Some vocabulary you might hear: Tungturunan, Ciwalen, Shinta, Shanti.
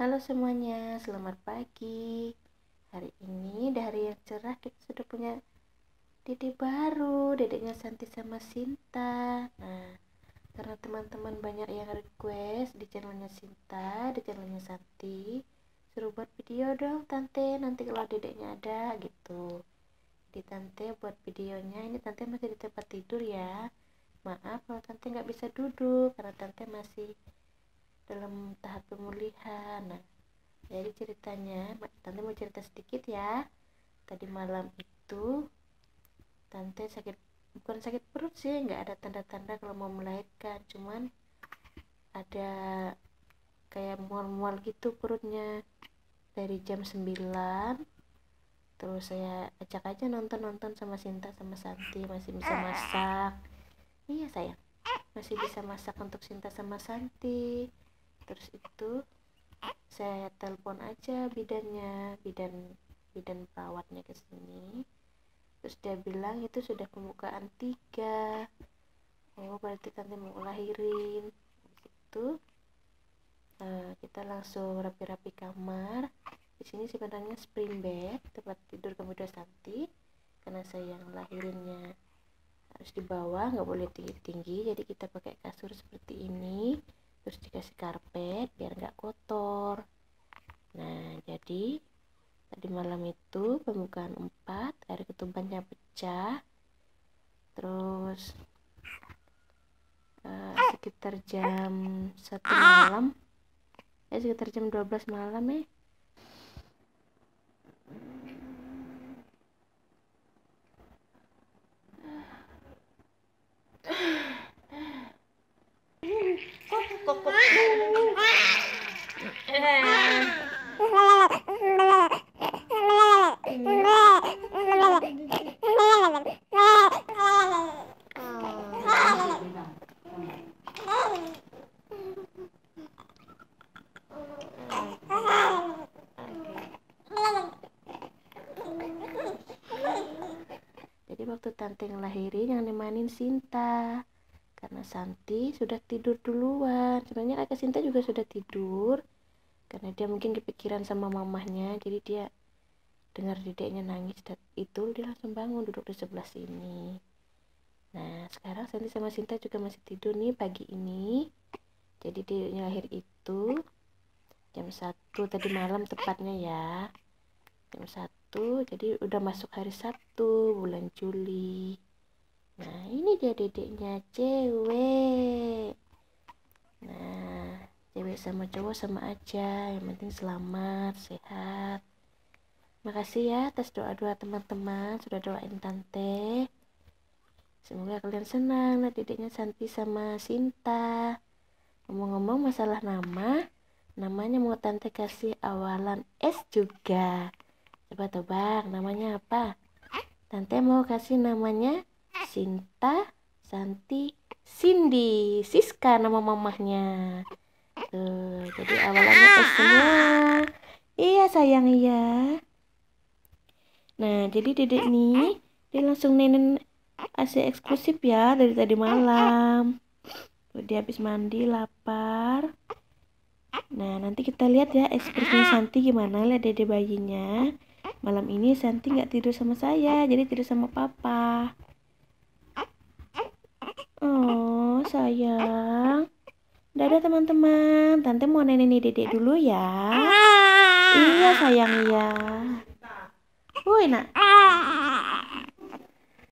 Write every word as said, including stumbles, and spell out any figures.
Halo semuanya, selamat pagi. Hari ini dari yang cerah kita sudah punya dedek baru, dedeknya Shanti sama Shinta. Nah, karena teman-teman banyak yang request di channelnya Shinta, di channelnya Shanti, suruh buat video dong Tante, nanti kalau dedeknya ada gitu. Di Tante buat videonya, ini Tante masih di tempat tidur ya. Maaf kalau Tante nggak bisa duduk karena Tante masih dalam tahap pemulihan. Nah, jadi ceritanya Tante mau cerita sedikit ya. Tadi malam itu Tante sakit, bukan sakit perut sih, nggak ada tanda-tanda kalau mau melahirkan, cuman ada kayak mual-mual gitu perutnya dari jam sembilan. Terus saya ajak aja nonton-nonton sama Shinta sama Shanti, masih bisa masak. Iya sayang, masih bisa masak untuk Shinta sama Shanti. Terus itu saya telepon aja bidannya, bidan bidan perawatnya ke sini. Terus dia bilang itu sudah pembukaan tiga. Oh, berarti Tante mau lahirin. Itu nah, kita langsung rapi-rapi kamar. Di sini sebenarnya spring bed, tempat tidur kemudian Shanti. Karena saya yang lahirinnya harus di bawah, nggak boleh tinggi-tinggi. Jadi kita pakai kasur seperti ini. Terus dikasih karpet biar nggak kotor. Nah, jadi tadi malam itu pembukaan empat, air ketubannya pecah. Terus uh, sekitar jam satu malam, eh sekitar jam dua belas malam ya. Eh. Waktu Tante ngelahirin yang nemanin Shinta karena Shanti sudah tidur duluan. Sebenarnya kakak Shinta juga sudah tidur karena dia mungkin kepikiran sama mamahnya, jadi dia dengar dedeknya nangis itu dia langsung bangun duduk di sebelah sini. Nah, sekarang Shanti sama Shinta juga masih tidur nih pagi ini. Jadi dedeknya lahir itu jam satu tadi malam tepatnya ya, jam satu. Jadi udah masuk hari Sabtu bulan Juli. Nah, ini dia dedeknya, cewek. Nah, cewek sama cowok sama aja, yang penting selamat, sehat. Makasih ya atas doa-doa teman-teman, sudah doain Tante. Semoga kalian senang lihat dedeknya Shanti sama Shinta. Ngomong-ngomong masalah nama, namanya mau Tante kasih awalan S juga. Coba tebak namanya apa? Tante mau kasih namanya Shinta, Shanti, Cindy, Siska nama mamahnya. Tuh, jadi awalnya S semua. Iya sayang, iya. Nah, jadi dedek nih dia langsung nenen A C eksklusif ya dari tadi malam. Tuh, dia habis mandi lapar. Nah, nanti kita lihat ya ekspresinya Shanti gimana lihat dedek bayinya. Malam ini Shanti nggak tidur sama saya, jadi tidur sama Papa. Oh sayang, dadah teman-teman. Tante mau nenek nih dedek dulu ya. Iya sayang ya. Woi nak.